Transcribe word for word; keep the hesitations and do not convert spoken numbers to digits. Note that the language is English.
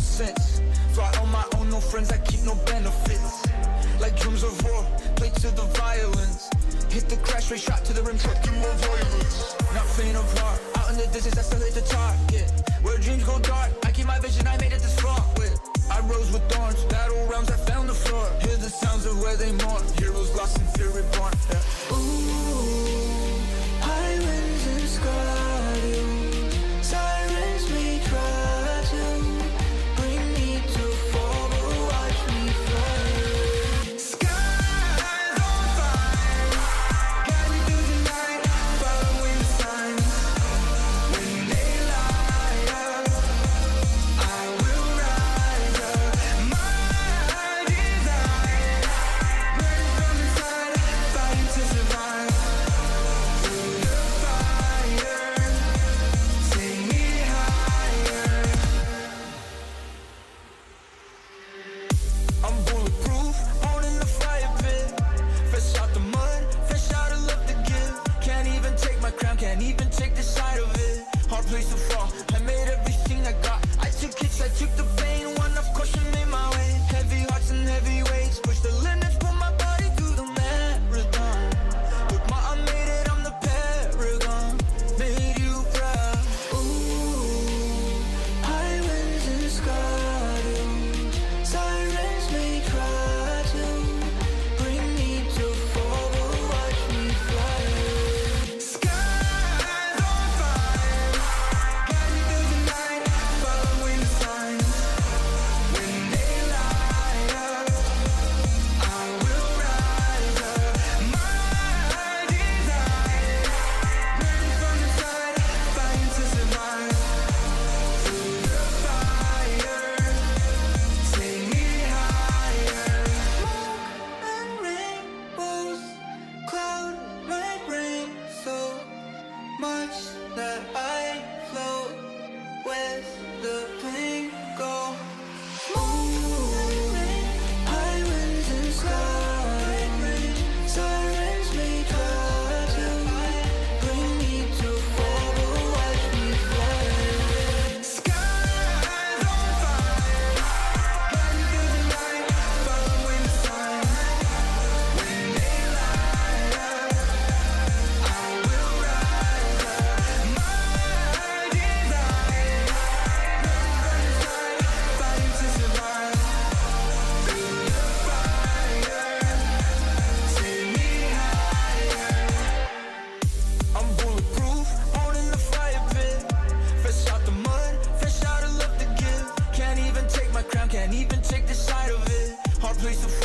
sense. Fly on my own, no friends, I keep no benefits. Like drums of war, play to the violence. Hit the crash, rate shot to the rim, truck through my violence. Not faint of heart, out in the distance, I still hit the target. Where dreams go dark, I keep my vision, I made it this far with. I rose with thorns, battle rounds, I found the floor. Hear the sounds of where they mourn, heroes lost and fear reborn, yeah. Ooh, highways and skyways, sirens may try to bring me to fall, but watch me fly. Skies on fire, guide me through the night, following the signs. When they light up, I will rise up. My desire, burning from inside, fighting to survive. Through the fire, take me higher. I'm bulletproof, born in the fire pit. Fresh out the mud, fresh out of love to give. Can't even take my crown, can't even take the side of it. Hard place to fall, I made everything I got. I took hits, I took the pain, one of caution made my way. Heavy hearts and heavy weights, push the limits, put my body through the marathon. With my I made it, I'm the paragon, made you proud. Ooh, highways and skyways, sirens may try to bring me to fall, but watch me fly. Skies on fire, guide me through the night, following the signs. When they light up, I will rise up. My desire, burning from inside, fighting to survive. Through the fire, take me higher. Smoke and rainbows cloud my brain so much that I float with the pain go. Ooh, highways and skyways, sirens may try to bring me to fall, but watch me fly. Skies on fire, guide me through the night, following the signs. When they light up, I will rise up. My desire, burning from inside, fighting to survive. Through the fire, take me higher. I'm bulletproof, born in the fire pit. Fresh out the mud, fresh out of love to give. Can't even take my crown, can't even take the side of it. Hard place to